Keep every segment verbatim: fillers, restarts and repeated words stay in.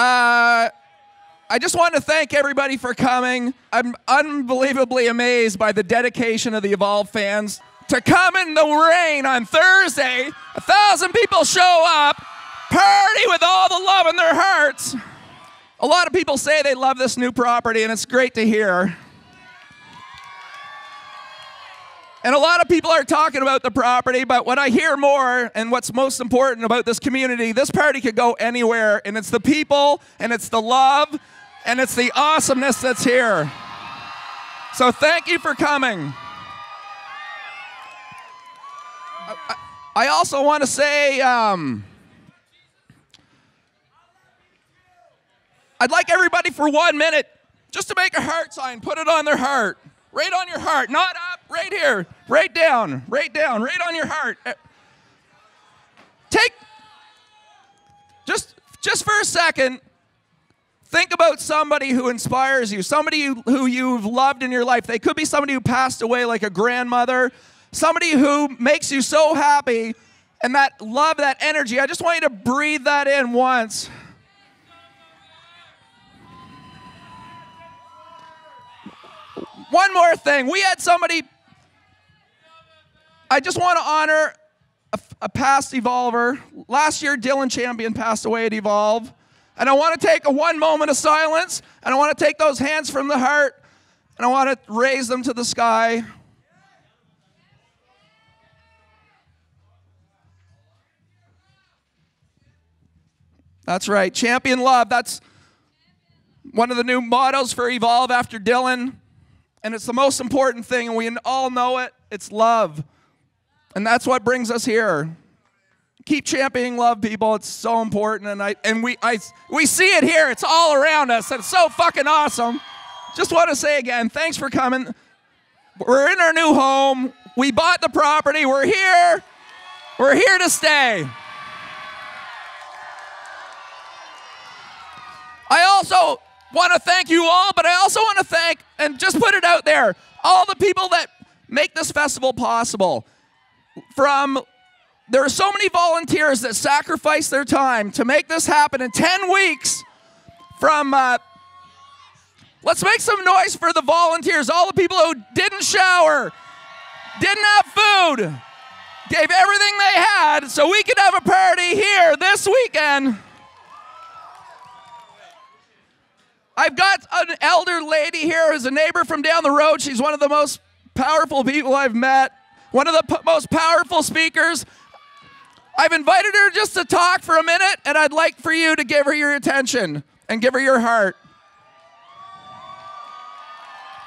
Uh, I just want to thank everybody for coming. I'm unbelievably amazed by the dedication of the Evolve fans. To come in the rain on Thursday, a thousand people show up, party with all the love in their hearts. A lot of people say they love this new property, and it's great to hear. And a lot of people are talking about the property, but what I hear more, and what's most important about this community, this party could go anywhere, and it's the people, and it's the love, and it's the awesomeness that's here. So thank you for coming. I, I also want to say, um, I'd like everybody for one minute just to make a heart sign, put it on their heart. Right on your heart, not up, right here, right down, right down, right on your heart. Take, just, just for a second, think about somebody who inspires you, somebody who you've loved in your life. They could be somebody who passed away, like a grandmother, somebody who makes you so happy, and that love, that energy. I just want you to breathe that in once. One more thing, we had somebody, I just want to honor a, a past Evolver. Last year, Dylan Champion passed away at Evolve. And I want to take a one moment of silence, and I want to take those hands from the heart, and I want to raise them to the sky. That's right, Champion Love. That's one of the new mottos for Evolve after Dylan. And it's the most important thing, and we all know it. It's love. And that's what brings us here. Keep championing love, people. It's so important. And I and we I we see it here. It's all around us. It's so fucking awesome. Just want to say again, thanks for coming. We're in our new home. We bought the property. We're here. We're here to stay. I also want to thank you all, but I also want to thank, and just put it out there, all the people that make this festival possible. From, there are so many volunteers that sacrifice their time to make this happen in ten weeks. From, uh, let's make some noise for the volunteers, all the people who didn't shower, didn't have food, gave everything they had so we could have a party here this weekend. I've got an elder lady here who's a neighbor from down the road. She's one of the most powerful people I've met, one of the most powerful speakers. I've invited her just to talk for a minute, and I'd like for you to give her your attention and give her your heart.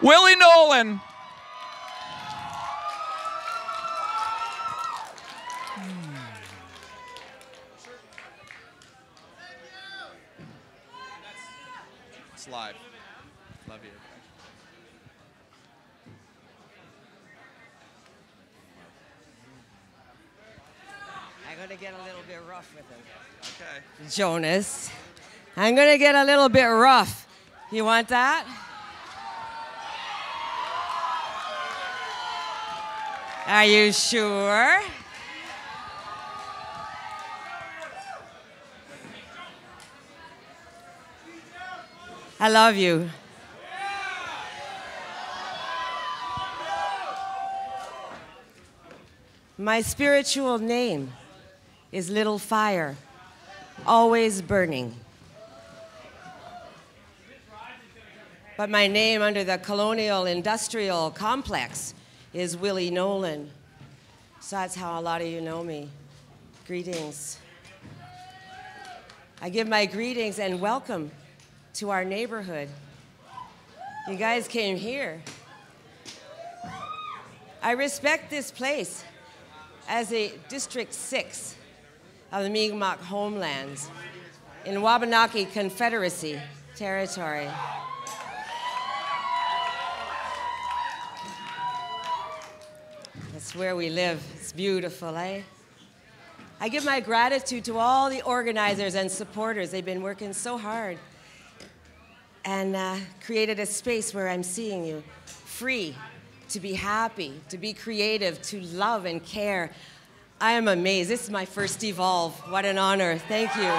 Willi Nolan. Live. Love you. I'm going to get a little bit rough with him. Okay. Jonas, I'm going to get a little bit rough. You want that? Are you sure? I love you. My spiritual name is Little Fire, always burning. But my name under the colonial industrial complex is Willi Nolan. So that's how a lot of you know me. Greetings. I give my greetings and welcome to our neighborhood. You guys came here. I respect this place as a District six of the Mi'kmaq homelands in Wabanaki Confederacy territory. That's where we live. It's beautiful, eh? I give my gratitude to all the organizers and supporters. They've been working so hard and uh, created a space where I'm seeing you, free to be happy, to be creative, to love and care. I am amazed. This is my first Evolve. What an honor. Thank you.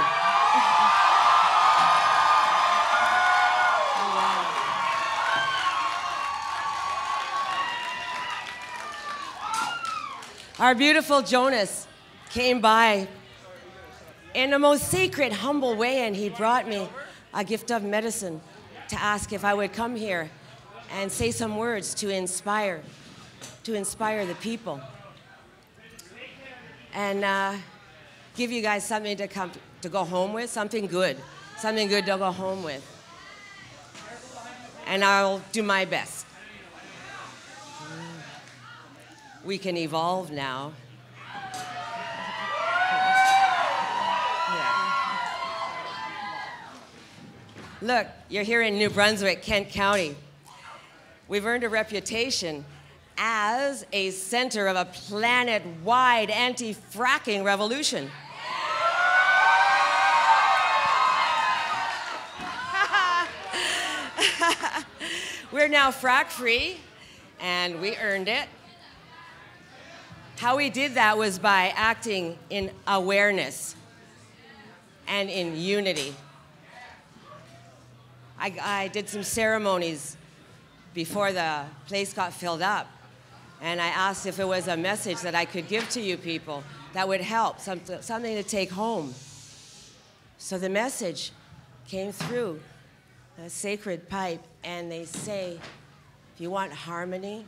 Our beautiful Jonas came by in the most sacred, humble way, and he brought me a gift of medicine to ask if I would come here and say some words to inspire, to inspire the people, and uh, give you guys something to come to go home with, something good, something good to go home with. And I'll do my best. We can evolve now. Look, you're here in New Brunswick, Kent County. We've earned a reputation as a center of a planet-wide anti-fracking revolution. We're now frack-free, and we earned it. How we did that was by acting in awareness and in unity. I, I did some ceremonies before the place got filled up, and I asked if it was a message that I could give to you people that would help, some, something to take home. So the message came through the sacred pipe, and they say, if you want harmony,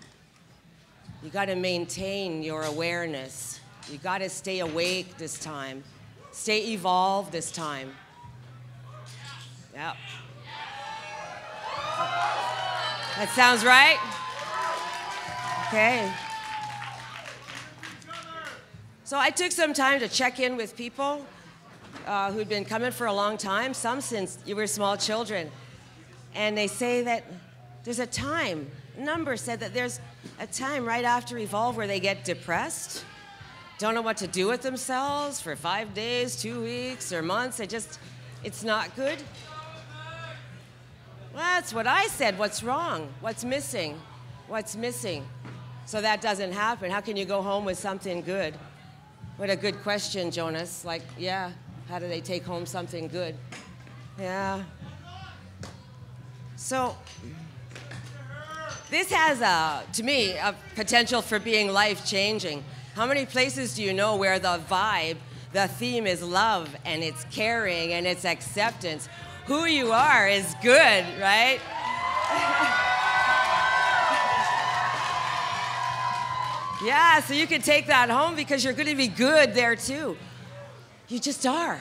you got to maintain your awareness. You got to stay awake this time. Stay evolved this time. Yeah. That sounds right? Okay. So I took some time to check in with people uh, who'd been coming for a long time, some since you were small children. And they say that there's a time, number said that there's a time right after Evolve where they get depressed, don't know what to do with themselves for five days, two weeks, or months. It just, it's not good. That's what I said. What's wrong? What's missing? What's missing? So that doesn't happen. How can you go home with something good? What a good question, Jonas. Like, yeah, how do they take home something good? Yeah. So this has, a, to me, a potential for being life-changing. How many places do you know where the vibe, the theme is love, and it's caring, and it's acceptance? Who you are is good, right? Yeah, so you can take that home because you're going to be good there too. You just are.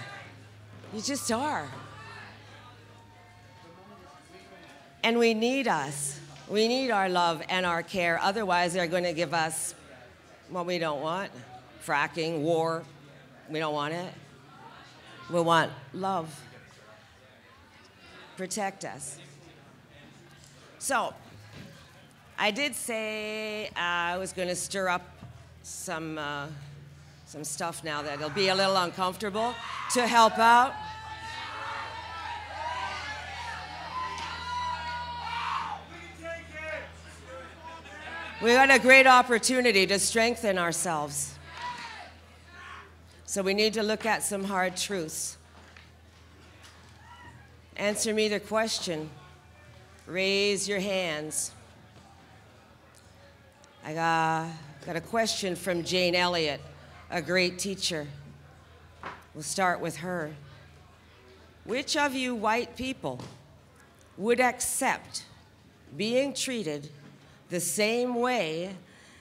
You just are. And we need us. We need our love and our care. Otherwise, they're going to give us what we don't want. Fracking, war. We don't want it. We want love. Protect us. So, I did say uh, I was going to stir up some, uh, some stuff now that'll be a little uncomfortable to help out. We got a great opportunity to strengthen ourselves. So we need to look at some hard truths. Answer me the question. Raise your hands. I got, got a question from Jane Elliott, a great teacher. We'll start with her. Which of you white people would accept being treated the same way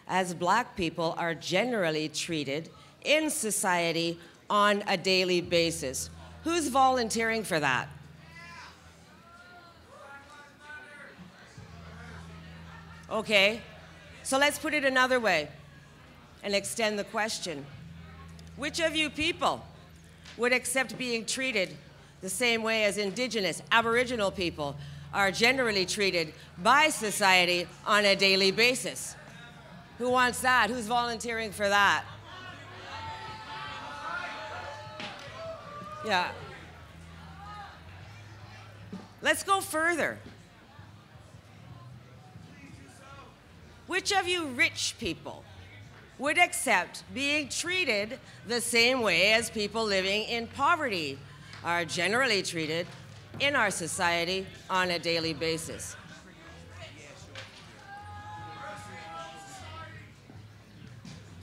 as black people are generally treated in society on a daily basis? Who's volunteering for that? Okay, so let's put it another way and extend the question. Which of you people would accept being treated the same way as Indigenous, Aboriginal people are generally treated by society on a daily basis? Who wants that? Who's volunteering for that? Yeah. Let's go further. Which of you rich people would accept being treated the same way as people living in poverty are generally treated in our society on a daily basis?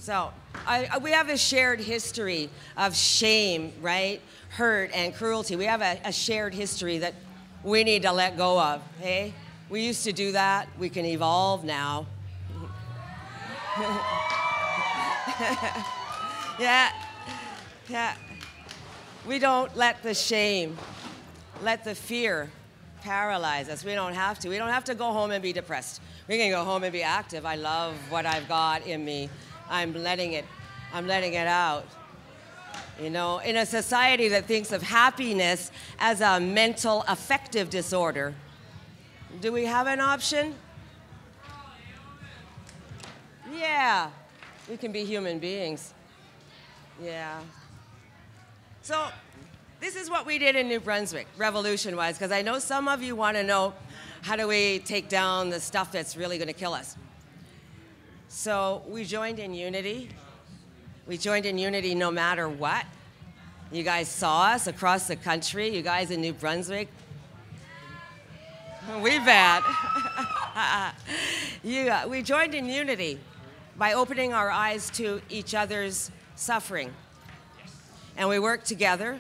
So I, I, we have a shared history of shame, right? Hurt and cruelty. We have a, a shared history that we need to let go of, hey? We used to do that. We can evolve now. Yeah, yeah. We don't let the shame, let the fear paralyze us. We don't have to. We don't have to go home and be depressed. We can go home and be active. I love what I've got in me. I'm letting it, I'm letting it out. You know, in a society that thinks of happiness as a mental affective disorder, do we have an option? Yeah, we can be human beings. Yeah. So this is what we did in New Brunswick, revolution-wise, because I know some of you want to know, how do we take down the stuff that's really going to kill us? So we joined in unity. We joined in unity no matter what. You guys saw us across the country. You guys in New Brunswick. We bad. Yeah, we joined in unity by opening our eyes to each other's suffering. And we worked together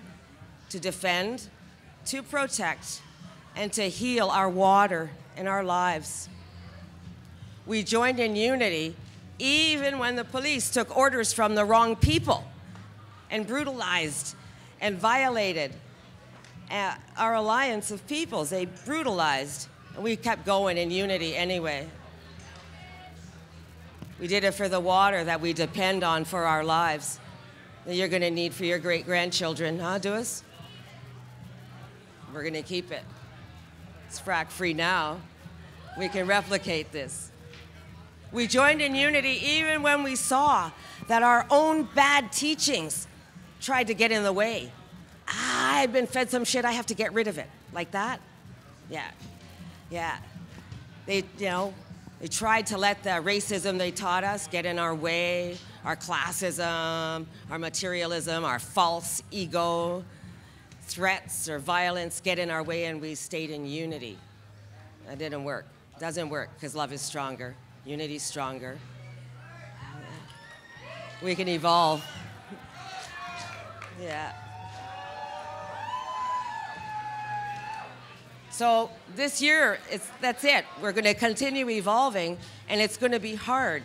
to defend, to protect, and to heal our water and our lives. We joined in unity even when the police took orders from the wrong people and brutalized and violated our alliance of peoples. They brutalized, and we kept going in unity anyway. We did it for the water that we depend on for our lives, that you're going to need for your great-grandchildren, huh, Duis? We're going to keep it. It's frack-free now. We can replicate this. We joined in unity even when we saw that our own bad teachings tried to get in the way. I've been fed some shit, I have to get rid of it. Like that? Yeah, yeah. They, you know, they tried to let the racism they taught us get in our way, our classism, our materialism, our false ego, threats or violence get in our way, and we stayed in unity. That didn't work. Doesn't work, because love is stronger. Unity's stronger. We can evolve. Yeah. So this year, it's, that's it. We're going to continue evolving, and it's going to be hard.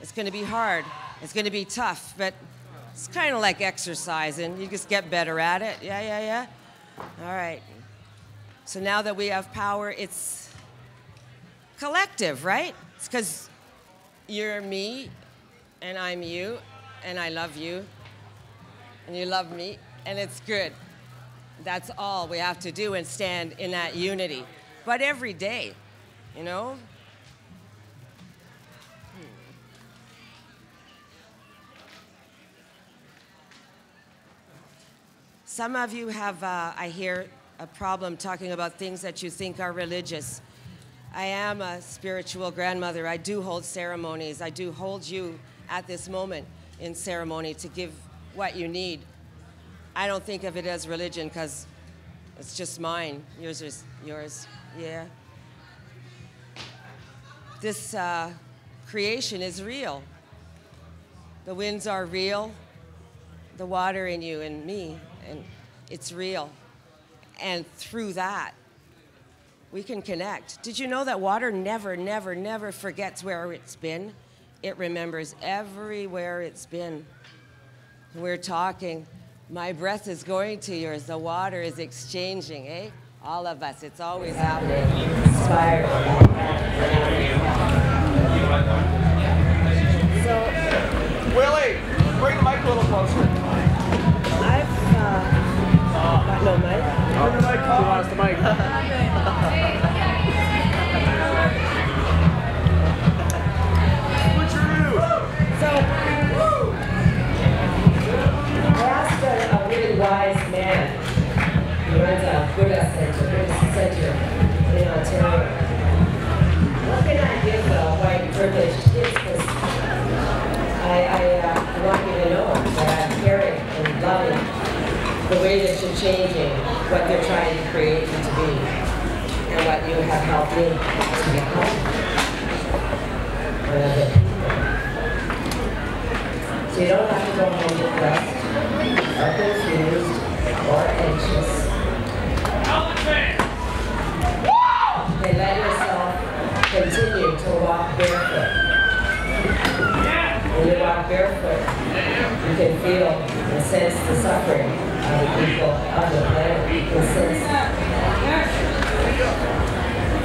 It's going to be hard. It's going to be tough, but it's kind of like exercising. You just get better at it. Yeah, yeah, yeah. All right. So now that we have power, it's collective, right? It's because you're me, and I'm you, and I love you, and you love me, and it's good. That's all we have to do and stand in that unity. But every day, you know? Some of you have, uh, I hear, a problem talking about things that you think are religious. I am a spiritual grandmother. I do hold ceremonies. I do hold you at this moment in ceremony to give what you need. I don't think of it as religion because it's just mine. Yours is yours. Yeah. This uh, creation is real. The winds are real. The water in you and me, and it's real. And through that, we can connect. Did you know that water never, never, never forgets where it's been? It remembers everywhere it's been. We're talking. My breath is going to yours. The water is exchanging, eh? All of us. It's always happening. Inspired. So, Willie, bring the mic a little closer. I've uh, got no mic. Oh, the mic. She lost the mic. What you do? So. Wise man who runs a Buddha center, Buddhist center in Ontario. What can I give the white privileged kids? Because I, I uh, want you to know that I'm caring and loving the way that you're changing what they're trying to create you to be and what you have helped me to become. I love it. They don't have to go home depressed, or confused, or anxious. You can let yourself continue to walk barefoot. When you walk barefoot, you can feel and sense the suffering of the people of the planet. You can sense it.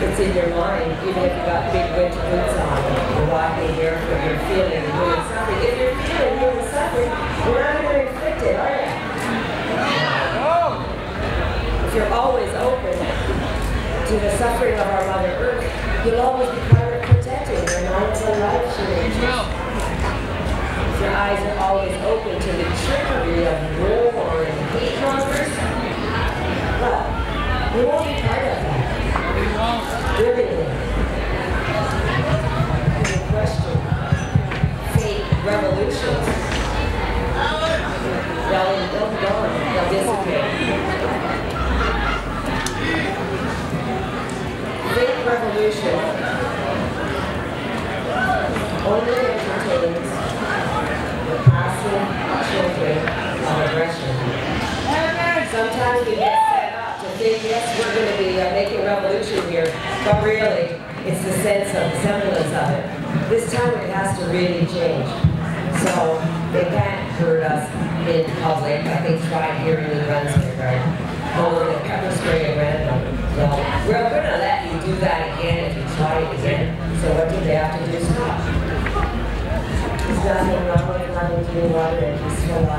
It's in your mind, even if you've got big winter boots on, you're walking barefoot, you're feeling human suffering. If you're feeling human suffering, you're not going to inflict it, are you? If you're always open to the suffering of our Mother Earth, you'll always be part of protecting your minds and life, she nature. Your eyes are always open to the trickery of war and hate monsters. But we won't be part of that. We're living in the question, fake revolutions. They'll, they'll gone. They'll disappear. Fake revolution only entertains children of aggression. Sometimes we get set up to think, yes, we're going to be uh, making revolution here, but really, it's the sense of the semblance of it. This time it has to really change. So they can't hurt us in public, like they tried here in New Brunswick, right? Over the pepper spray at random. So we're going to let you do that again if you try it again. So what do they have to do? Stop. There's nothing wrong with loving to be loved and peaceful.